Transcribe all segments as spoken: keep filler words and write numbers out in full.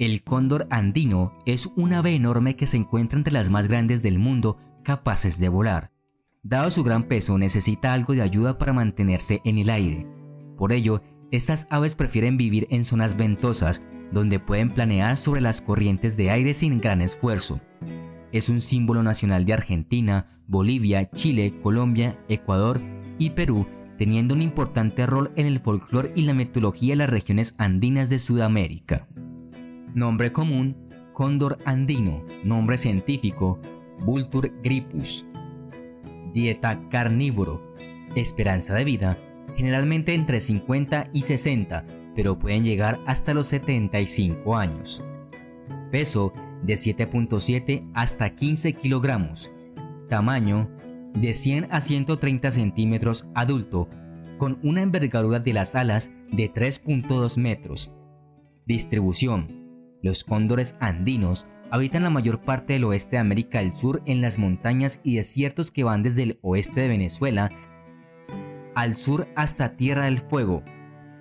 El cóndor andino es un ave enorme que se encuentra entre las más grandes del mundo, capaces de volar. Dado su gran peso, necesita algo de ayuda para mantenerse en el aire. Por ello, estas aves prefieren vivir en zonas ventosas, donde pueden planear sobre las corrientes de aire sin gran esfuerzo. Es un símbolo nacional de Argentina, Bolivia, Chile, Colombia, Ecuador y Perú, teniendo un importante rol en el folclore y la mitología de las regiones andinas de Sudamérica. Nombre común: cóndor andino. Nombre científico: Vultur gryphus. Dieta carnívoro. Esperanza de vida: generalmente entre cincuenta y sesenta, pero pueden llegar hasta los setenta y cinco años. Peso: de siete punto siete hasta quince kilogramos. Tamaño: de cien a ciento treinta centímetros adulto, con una envergadura de las alas de tres punto dos metros. Distribución: los cóndores andinos habitan la mayor parte del oeste de América del Sur, en las montañas y desiertos que van desde el oeste de Venezuela al sur hasta Tierra del Fuego.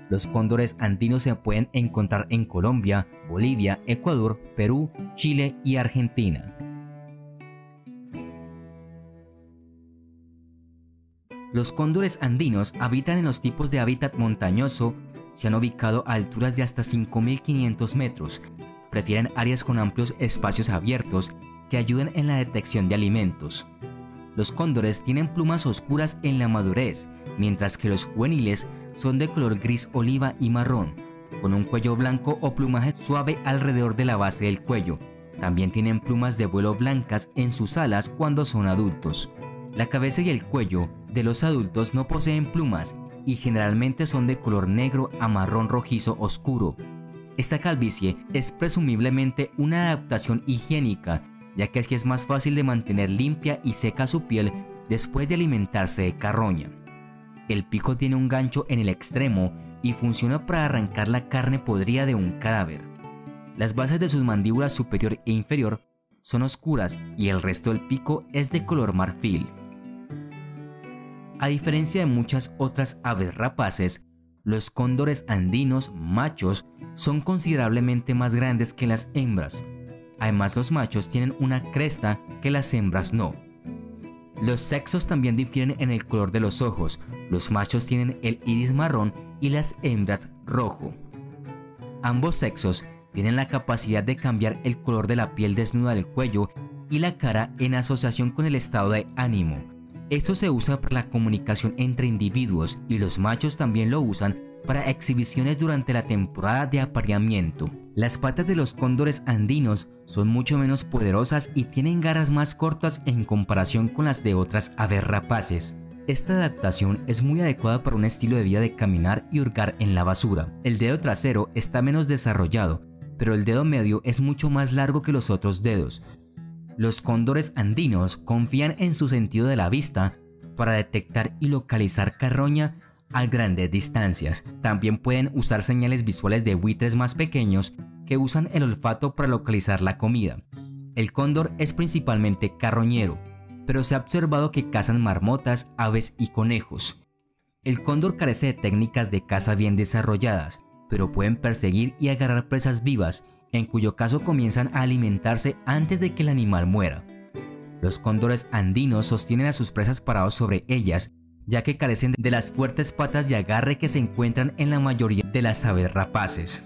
Los cóndores andinos se pueden encontrar en Colombia, Bolivia, Ecuador, Perú, Chile y Argentina. Los cóndores andinos habitan en los tipos de hábitat montañoso. Se han ubicado a alturas de hasta cinco mil quinientos metros. Prefieren áreas con amplios espacios abiertos que ayuden en la detección de alimentos. Los cóndores tienen plumas oscuras en la madurez, mientras que los juveniles son de color gris oliva y marrón, con un cuello blanco o plumaje suave alrededor de la base del cuello. También tienen plumas de vuelo blancas en sus alas cuando son adultos. La cabeza y el cuello de los adultos no poseen plumas y generalmente son de color negro a marrón rojizo oscuro. Esta calvicie es presumiblemente una adaptación higiénica, ya que así es más fácil de mantener limpia y seca su piel después de alimentarse de carroña. El pico tiene un gancho en el extremo y funciona para arrancar la carne podrida de un cadáver. Las bases de sus mandíbulas superior e inferior son oscuras y el resto del pico es de color marfil. A diferencia de muchas otras aves rapaces, los cóndores andinos machos son considerablemente más grandes que las hembras. Además, los machos tienen una cresta que las hembras no. Los sexos también difieren en el color de los ojos. Los machos tienen el iris marrón y las hembras rojo. Ambos sexos tienen la capacidad de cambiar el color de la piel desnuda del cuello y la cara en asociación con el estado de ánimo. Esto se usa para la comunicación entre individuos, y los machos también lo usan para exhibiciones durante la temporada de apareamiento. Las patas de los cóndores andinos son mucho menos poderosas y tienen garras más cortas en comparación con las de otras aves rapaces. Esta adaptación es muy adecuada para un estilo de vida de caminar y hurgar en la basura. El dedo trasero está menos desarrollado, pero el dedo medio es mucho más largo que los otros dedos. Los cóndores andinos confían en su sentido de la vista para detectar y localizar carroña a grandes distancias. También pueden usar señales visuales de buitres más pequeños que usan el olfato para localizar la comida. El cóndor es principalmente carroñero, pero se ha observado que cazan marmotas, aves y conejos. El cóndor carece de técnicas de caza bien desarrolladas, pero pueden perseguir y agarrar presas vivas, en cuyo caso comienzan a alimentarse antes de que el animal muera. Los cóndores andinos sostienen a sus presas parados sobre ellas, ya que carecen de las fuertes patas de agarre que se encuentran en la mayoría de las aves rapaces.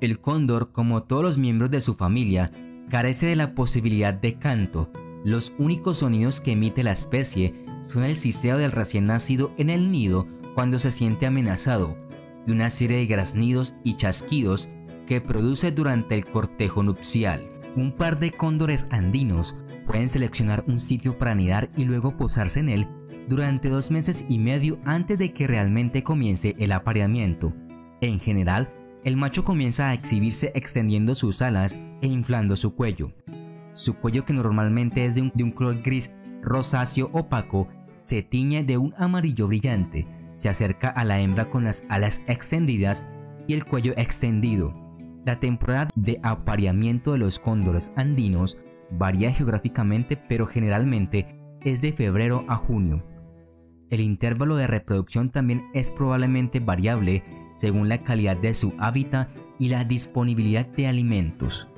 El cóndor, como todos los miembros de su familia, carece de la posibilidad de canto. Los únicos sonidos que emite la especie son el siseo del recién nacido en el nido cuando se siente amenazado, y una serie de graznidos y chasquidos que produce durante el cortejo nupcial. Un par de cóndores andinos pueden seleccionar un sitio para anidar y luego posarse en él durante dos meses y medio antes de que realmente comience el apareamiento. En general, el macho comienza a exhibirse extendiendo sus alas e inflando su cuello. Su cuello, que normalmente es de un, de un color gris rosáceo opaco, se tiñe de un amarillo brillante. Se acerca a la hembra con las alas extendidas y el cuello extendido. La temporada de apareamiento de los cóndores andinos varía geográficamente, pero generalmente es de febrero a junio. El intervalo de reproducción también es probablemente variable según la calidad de su hábitat y la disponibilidad de alimentos.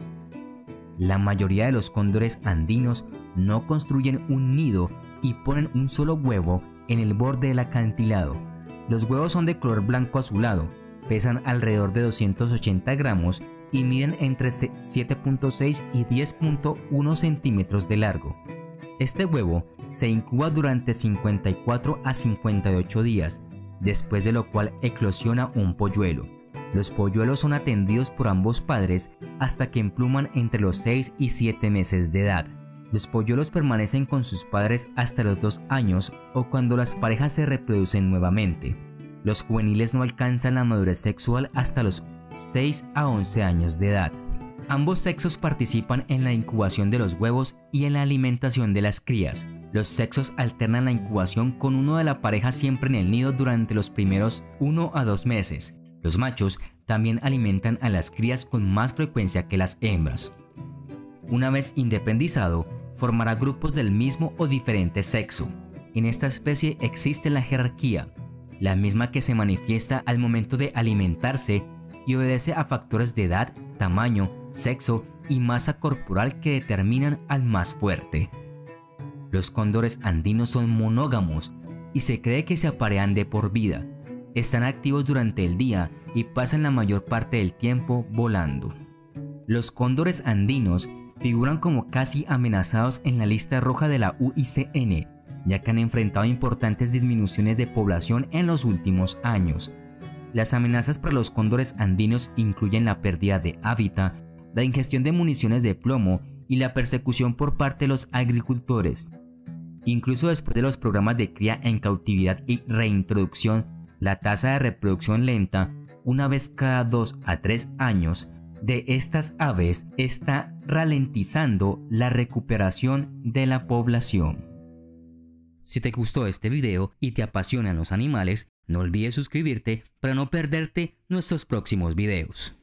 La mayoría de los cóndores andinos no construyen un nido y ponen un solo huevo en el borde del acantilado. Los huevos son de color blanco azulado, pesan alrededor de doscientos ochenta gramos y miden entre siete punto seis y diez punto uno centímetros de largo. Este huevo se incuba durante cincuenta y cuatro a cincuenta y ocho días, después de lo cual eclosiona un polluelo. Los polluelos son atendidos por ambos padres hasta que empluman entre los seis y siete meses de edad. Los polluelos permanecen con sus padres hasta los dos años o cuando las parejas se reproducen nuevamente. Los juveniles no alcanzan la madurez sexual hasta los seis a once años de edad. Ambos sexos participan en la incubación de los huevos y en la alimentación de las crías. Los sexos alternan la incubación con uno de la pareja siempre en el nido durante los primeros uno a dos meses. Los machos también alimentan a las crías con más frecuencia que las hembras. Una vez independizado, formará grupos del mismo o diferente sexo. En esta especie existe la jerarquía, la misma que se manifiesta al momento de alimentarse y obedece a factores de edad, tamaño, sexo y masa corporal que determinan al más fuerte. Los cóndores andinos son monógamos y se cree que se aparean de por vida. Están activos durante el día y pasan la mayor parte del tiempo volando. Los cóndores andinos figuran como casi amenazados en la lista roja de la U I C N, ya que han enfrentado importantes disminuciones de población en los últimos años. Las amenazas para los cóndores andinos incluyen la pérdida de hábitat, la ingestión de municiones de plomo y la persecución por parte de los agricultores. Incluso después de los programas de cría en cautividad y reintroducción, la tasa de reproducción lenta, una vez cada dos a tres años, de estas aves está ralentizando la recuperación de la población. Si te gustó este video y te apasionan los animales, no olvides suscribirte para no perderte nuestros próximos videos.